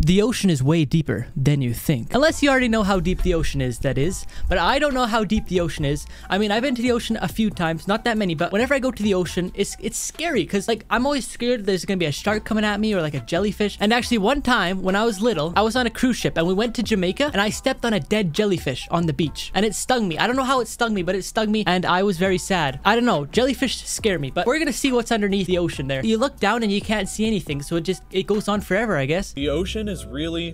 The ocean is way deeper than you think. Unless you already know how deep the ocean is, that is. But I don't know how deep the ocean is. I mean, I've been to the ocean a few times, not that many, but whenever I go to the ocean, it's scary because, like, I'm always scared there's gonna be a shark coming at me or like a jellyfish. And actually, one time when I was little, I was on a cruise ship and we went to Jamaica and I stepped on a dead jellyfish on the beach and it stung me. I don't know how it stung me, but it stung me and I was very sad. I don't know. Jellyfish scare me, but we're gonna see what's underneath the ocean there. You look down and you can't see anything, so it goes on forever, I guess. The ocean is really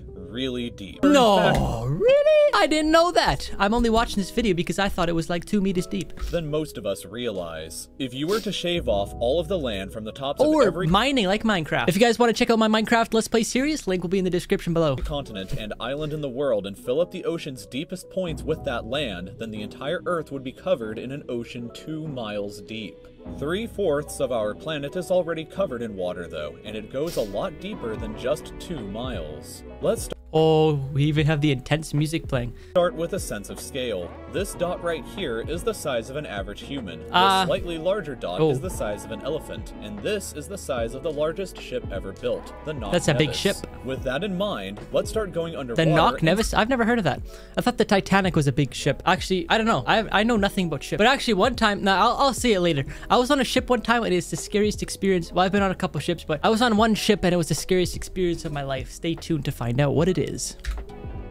deep. No, really? I didn't know that. I'm only watching this video because I thought it was like 2 meters deep. Then most of us realize. If you were to shave off all of the land from the tops of every... Or mining like Minecraft. If you guys want to check out my Minecraft Let's Play series, link will be in the description below. ...continent and island in the world and fill up the ocean's deepest points with that land, then the entire Earth would be covered in an ocean 2 miles deep. 3/4 of our planet is already covered in water, though, and it goes a lot deeper than just 2 miles. Let's... Oh, we even have the intense music playing. Start with a sense of scale. This dot right here is the size of an average human. The slightly larger dot is the size of an elephant, and this is the size of the largest ship ever built, the Knock Nevis. That's a big ship. With that in mind, let's start going underwater. The Knock Nevis? I've never heard of that. I thought the Titanic was a big ship. Actually, I don't know. I know nothing about ships. But actually, one time... Now, I'll say it later. I was on a ship one time, and it's the scariest experience. Well, I've been on a couple ships, but I was on one ship, and it was the scariest experience of my life. Stay tuned to find out what it is.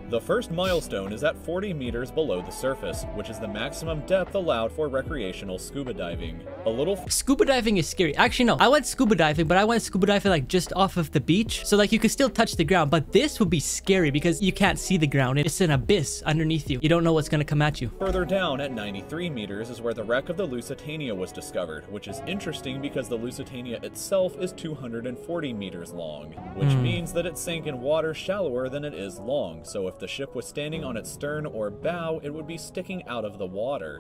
The first milestone is at 40 meters below the surface, which is the maximum depth allowed for recreational scuba diving. Scuba diving is scary. Actually, no. I went scuba diving, but I went scuba diving like just off of the beach. So like you could still touch the ground, but this would be scary because you can't see the ground. It's an abyss underneath you. You don't know what's going to come at you. Further down at 93 meters is where the wreck of the Lusitania was discovered, which is interesting because the Lusitania itself is 240 meters long, which means that it sank in water shallower than it is long. So if the ship was standing on its stern or bow, it would be sticking out of the water.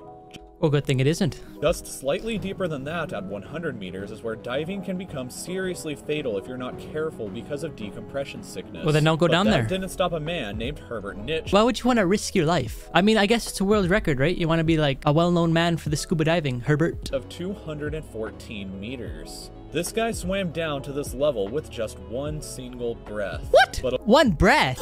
Oh, good thing it isn't. Just slightly deeper than that at 100 meters is where diving can become seriously fatal if you're not careful because of decompression sickness. Well, then don't go down there. That didn't stop a man named Herbert Nitsch. Why would you want to risk your life? I mean, I guess it's a world record, right? You want to be like a well-known man for the scuba diving, Herbert. Of 214 meters. This guy swam down to this level with just one single breath. What? But one breath?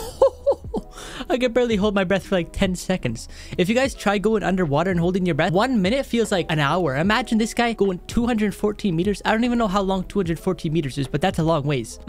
I can barely hold my breath for like 10 seconds. If you guys try going underwater and holding your breath, 1 minute feels like an hour. Imagine this guy going 214 meters. I don't even know how long 214 meters is, but that's a long ways.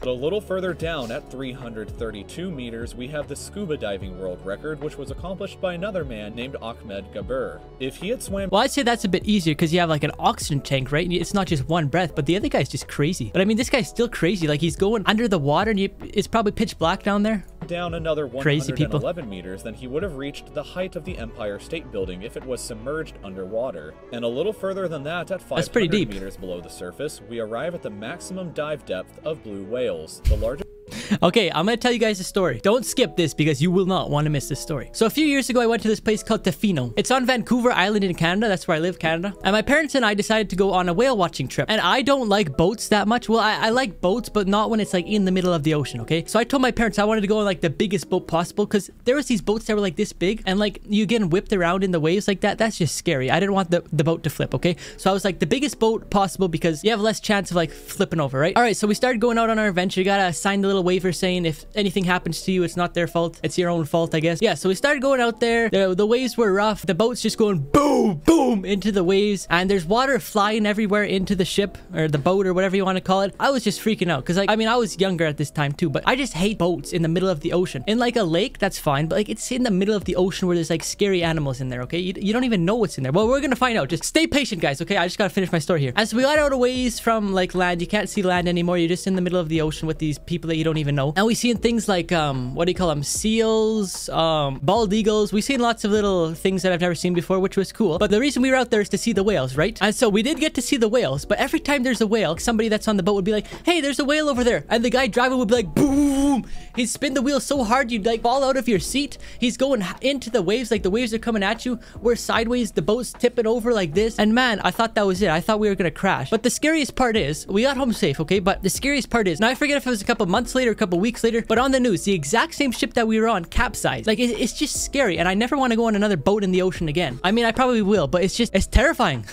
But a little further down at 332 meters, we have the scuba diving world record, which was accomplished by another man named Ahmed Gabur. If he had swam... Well, I'd say that's a bit easier because you have like an oxygen tank, right? It's not just one breath, but the other guy's just crazy. But I mean, this guy's still crazy. Like he's going under the water and it's probably pitch black down there. Down another 111 meters, then he would have reached the height of the Empire State Building if it was submerged underwater. And a little further than that, at 500 meters below the surface, we arrive at the maximum dive depth of blue whales, the largest... Okay, I'm gonna tell you guys a story. Don't skip this because you will not want to miss this story. So a few years ago, I went to this place called Tofino. It's on Vancouver Island in Canada. That's where I live, Canada. And my parents and I decided to go on a whale watching trip. And I don't like boats that much. Well, I like boats, but not when it's like in the middle of the ocean, okay? So I told my parents I wanted to go on like the biggest boat possible because there was these boats that were like this big and like you getting whipped around in the waves like that. That's just scary. I didn't want the boat to flip, okay? So I was like the biggest boat possible because you have less chance of like flipping over, right? All right, so we started going out on our adventure. You gotta sign the little waiver saying if anything happens to you, it's not their fault, it's your own fault, I guess. Yeah, so we started going out there. The waves were rough. The boat's just going boom boom into the waves and there's water flying everywhere into the ship or the boat or whatever you want to call it. I was just freaking out because like, I mean, I was younger at this time too, but I just hate boats in the middle of the ocean. In like a lake, that's fine, but like it's in the middle of the ocean where there's like scary animals in there, okay? You don't even know what's in there. Well, we're gonna find out. Just stay patient, guys, okay? I just gotta finish my story here. As we got out a ways from like land, you can't see land anymore. You're just in the middle of the ocean with these people that you don't even know. And we seen things like what do you call them, seals, bald eagles. We seen lots of little things that I've never seen before, which was cool. But the reason we were out there is to see the whales, right? And so we did get to see the whales, but every time there's a whale, somebody that's on the boat would be like, hey, there's a whale over there, and the guy driving would be like, boom, he'd spin the wheel so hard you'd like fall out of your seat. He's going into the waves, like the waves are coming at you, we're sideways, the boat's tipping over like this. And man, I thought that was it. I thought we were gonna crash. But the scariest part is we got home safe, okay? But the scariest part is, now I forget if it was a couple months later, a couple weeks later, but on the news, the exact same ship that we were on capsized. Like it's just scary, and I never want to go on another boat in the ocean again. I mean, I probably will, but it's terrifying.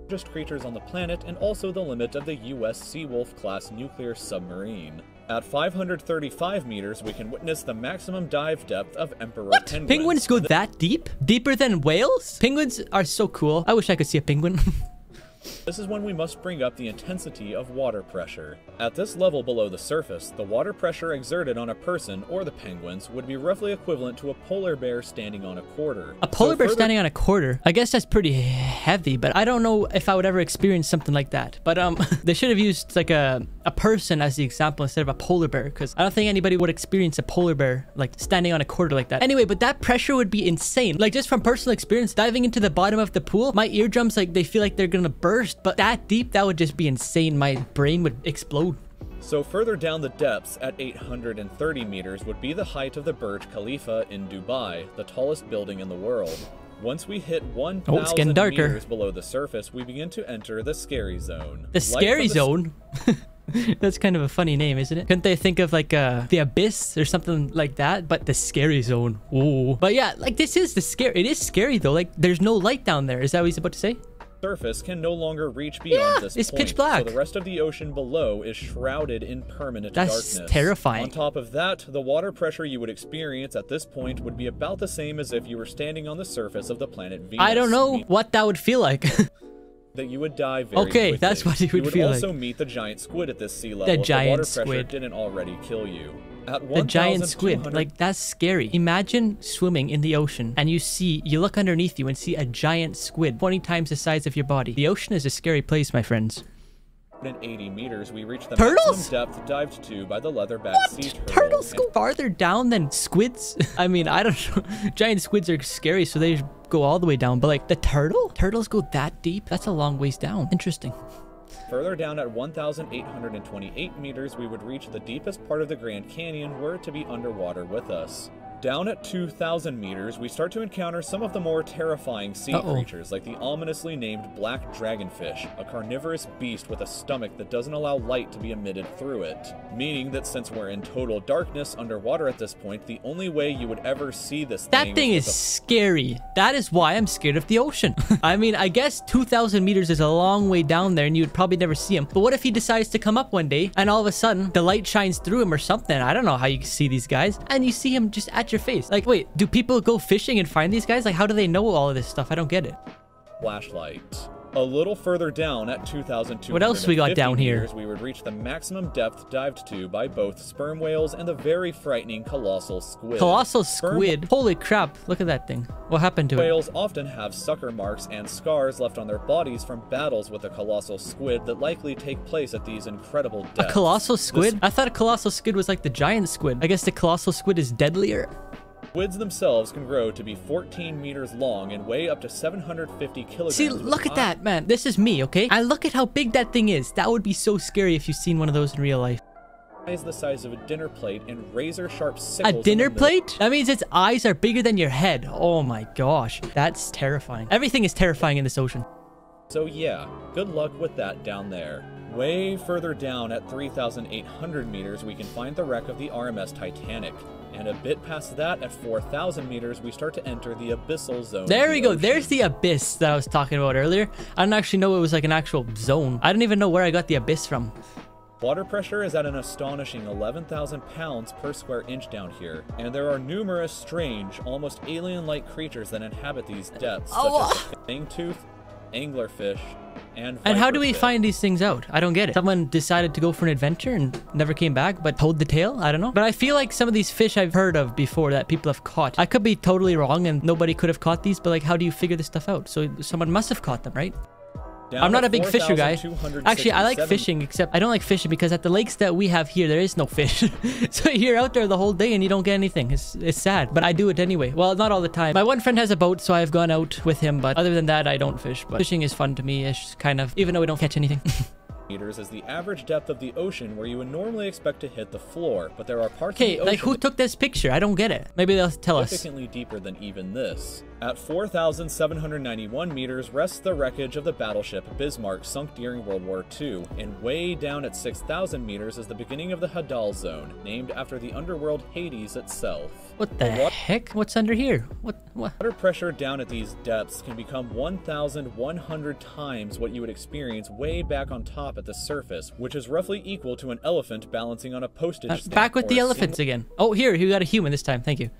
Largest creatures on the planet, and also the limit of the U.S. Seawolf class nuclear submarine. At 535 meters, we can witness the maximum dive depth of emperor penguins. Penguins go that deep? Deeper than whales? Penguins are so cool. I wish I could see a penguin. This is when we must bring up the intensity of water pressure. At this level below the surface, the water pressure exerted on a person or the penguins would be roughly equivalent to a polar bear standing on a quarter. A polar bear standing on a quarter? I guess that's pretty heavy, but I don't know if I would ever experience something like that. But they should have used like a person as the example instead of a polar bear, because I don't think anybody would experience a polar bear like standing on a quarter like that. Anyway, but that pressure would be insane. Like just from personal experience, diving into the bottom of the pool, my eardrums, like they feel like they're gonna burst. But that deep, that would just be insane. My brain would explode. So further down the depths at 830 meters would be the height of the Burj Khalifa in Dubai, the tallest building in the world. Once we hit 1,000 meters below the surface, we begin to enter the scary zone. The scary zone? That's kind of a funny name, isn't it? Couldn't they think of like the abyss or something like that? But the scary zone. Ooh. But yeah, like this is the scary. It is scary though. Like there's no light down there. Is that what he's about to say? Surface can no longer reach beyond this it's point, pitch black. So the rest of the ocean below is shrouded in permanent darkness. That's terrifying. On top of that, the water pressure you would experience at this point would be about the same as if you were standing on the surface of the planet Venus. I don't know what that would feel like. That you would die very quickly. That's what it would feel like. You would also meet the giant squid at this sea level. The giant squid. The water pressure didn't already kill you. At the giant squid, like that's scary. Imagine swimming in the ocean and you look underneath you and see a giant squid 20 times the size of your body. The ocean is a scary place, my friends. In 80 meters, we reach the maximum depth dived to by the leatherback sea turtle. Turtles go farther down than squids? I mean, I don't know. Giant squids are scary, so they go all the way down. But like the turtle? Turtles go that deep? That's a long ways down. Interesting. Further down at 1,828 meters, we would reach the deepest part of the Grand Canyon were it to be underwater with us. Down at 2,000 meters, we start to encounter some of the more terrifying sea creatures, like the ominously named black dragonfish, a carnivorous beast with a stomach that doesn't allow light to be emitted through it. Meaning that since we're in total darkness underwater at this point, the only way you would ever see this thing is scary. That is why I'm scared of the ocean. I mean, I guess 2,000 meters is a long way down there and you'd probably never see him. But what if he decides to come up one day and all of a sudden the light shines through him or something? I don't know how you see these guys. And you see him just at your face. Like, wait, do people go fishing and find these guys? Like, how do they know all of this stuff? I don't get it. Flashlight. A little further down at 2,250 meters, what else we got down here? We would reach the maximum depth dived to by both sperm whales and the very frightening colossal squid. Colossal squid? Holy crap, look at that thing. What happened to it? Whales often have sucker marks and scars left on their bodies from battles with a colossal squid that likely take place at these incredible depths. A colossal squid? I thought a colossal squid was like the giant squid. I guess the colossal squid is deadlier. Squids themselves can grow to be 14 meters long and weigh up to 750 kilograms. See, look at that, man. This is me, okay? I look at how big that thing is. That would be so scary if you've seen one of those in real life. Eyes the size of a dinner plate and razor sharp sickles. A dinner plate? That means its eyes are bigger than your head. Oh my gosh. That's terrifying. Everything is terrifying in this ocean. So yeah, good luck with that down there. Way further down at 3,800 meters, we can find the wreck of the RMS Titanic. And a bit past that, at 4,000 meters, we start to enter the abyssal zone. There we go. There's the abyss that I was talking about earlier. I didn't actually know it was like an actual zone. I don't even know where I got the abyss from. Water pressure is at an astonishing 11,000 pounds per square inch down here. And there are numerous strange, almost alien-like creatures that inhabit these depths, such as fangtooth, anglerfish, and how do we find these things out? I don't get it. Someone decided to go for an adventure and never came back, but told the tale? I don't know. But I feel like some of these fish I've heard of before that people have caught. I could be totally wrong and nobody could have caught these, but like, how do you figure this stuff out? So someone must have caught them, right? I'm not a big fisher guy. Actually, I like fishing, except I don't like fishing because at the lakes that we have here, there is no fish. So you're out there the whole day and you don't get anything. It's sad, but I do it anyway. Well, not all the time. My one friend has a boat, so I've gone out with him. But other than that, I don't fish. But fishing is fun to me, kind of, even though we don't catch anything. Meters is the average depth of the ocean where you would normally expect to hit the floor, but there are parts of the ocean. Okay, like who took this picture? I don't get it. Maybe they'll tell us. Significantly deeper than even this. At 4,791 meters rests the wreckage of the battleship Bismarck, sunk during World War II, and way down at 6,000 meters is the beginning of the Hadal Zone, named after the underworld Hades itself. What the heck? What's under here? What? Water pressure down at these depths can become 1,100 times what you would experience way back on top at the surface, which is roughly equal to an elephant balancing on a postage stamp. Back with the elephants again. Oh, here, you got a human this time. Thank you.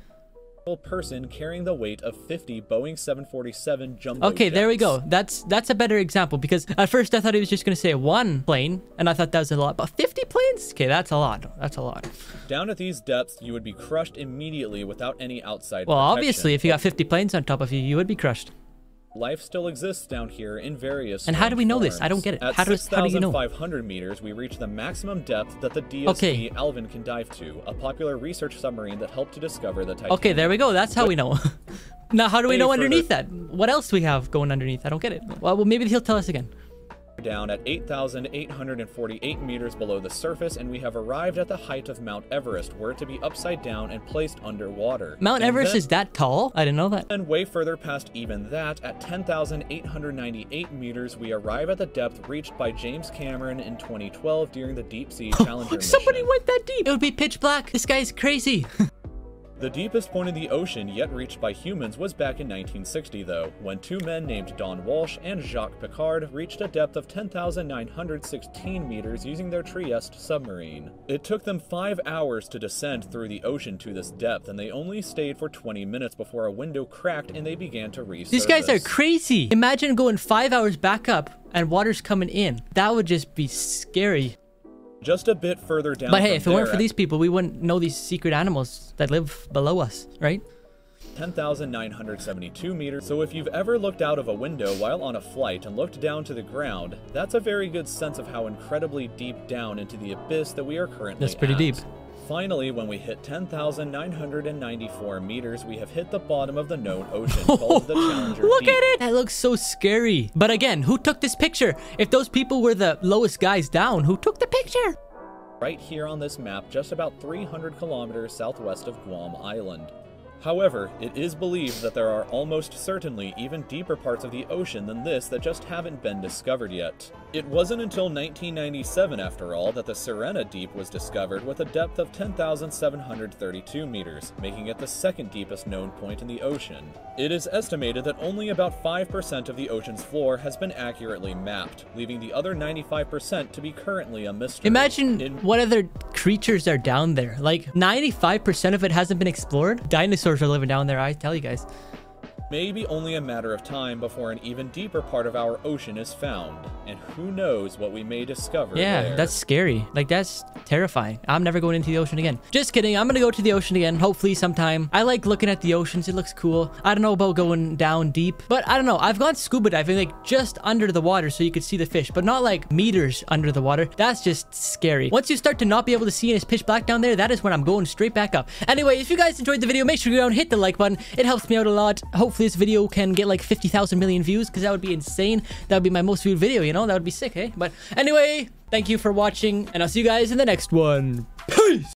Person carrying the weight of 50 Boeing 747 jumbo jets. There we go. That's a better example, because at first I thought he was just going to say one plane, and I thought that was a lot, but 50 planes? Okay, that's a lot. That's a lot. Down at these depths, you would be crushed immediately without any outside protection. Obviously, if you got 50 planes on top of you, you would be crushed. Life still exists down here in various And how do we know forms. This? I don't get it. At 6,500 meters, we reach the maximum depth that the DSV Alvin can dive to, a popular research submarine that helped to discover the Titanic. Okay, there we go. That's how we know. Now, how do we know underneath that? What else do we have going underneath? I don't get it. Well, maybe he'll tell us again. Down at 8,848 meters below the surface, and we have arrived at the height of Mount Everest, where to be upside down and placed underwater. Mount Everest is that tall? I didn't know that. And way further past even that, at 10,898 meters, we arrive at the depth reached by James Cameron in 2012 during the Deep Sea Challenger mission. Somebody went that deep! It would be pitch black! This guy's crazy! The deepest point in the ocean yet reached by humans was back in 1960, though, when two men named Don Walsh and Jacques Piccard reached a depth of 10,916 meters using their Trieste submarine. It took them 5 hours to descend through the ocean to this depth, and they only stayed for 20 minutes before a window cracked and they began to resurface. These guys are crazy! Imagine going 5 hours back up and water's coming in. That would just be scary. Just a bit further down. But hey, if it weren't for these people, we wouldn't know these secret animals that live below us, right? 10,972 meters. So if you've ever looked out of a window while on a flight and looked down to the ground, that's a very good sense of how incredibly deep down into the abyss that we are currently That's pretty deep. Finally, when we hit 10,994 meters, we have hit the bottom of the known ocean called the Challenger Deep. Look at it! That looks so scary. But again, who took this picture? If those people were the lowest guys down, who took the picture? Right here on this map, just about 300 kilometers southwest of Guam Island. However, it is believed that there are almost certainly even deeper parts of the ocean than this that just haven't been discovered yet. It wasn't until 1997, after all, that the Serena Deep was discovered with a depth of 10,732 meters, making it the second deepest known point in the ocean. It is estimated that only about 5% of the ocean's floor has been accurately mapped, leaving the other 95% to be currently a mystery. Imagine what other creatures are down there. Like, 95% of it hasn't been explored? Dinosaurs are living down there, I tell you guys. Maybe only a matter of time before an even deeper part of our ocean is found, and who knows what we may discover there. That's scary. Like, that's terrifying. I'm never going into the ocean again. Just kidding. I'm gonna go to the ocean again, hopefully sometime. I like looking at the oceans. It looks cool. I don't know about going down deep, but I don't know. I've gone scuba diving, like, just under the water so you could see the fish, but not like meters under the water. That's just scary. Once you start to not be able to see and it's pitch black down there, that is when I'm going straight back up. Anyway, if you guys enjoyed the video, make sure you go down and hit the like button. It helps me out a lot. Hopefully this video can get like 50,000 million views, because that would be insane. That would be my most viewed video, you know? That would be sick, eh? But anyway, thank you for watching, and I'll see you guys in the next one.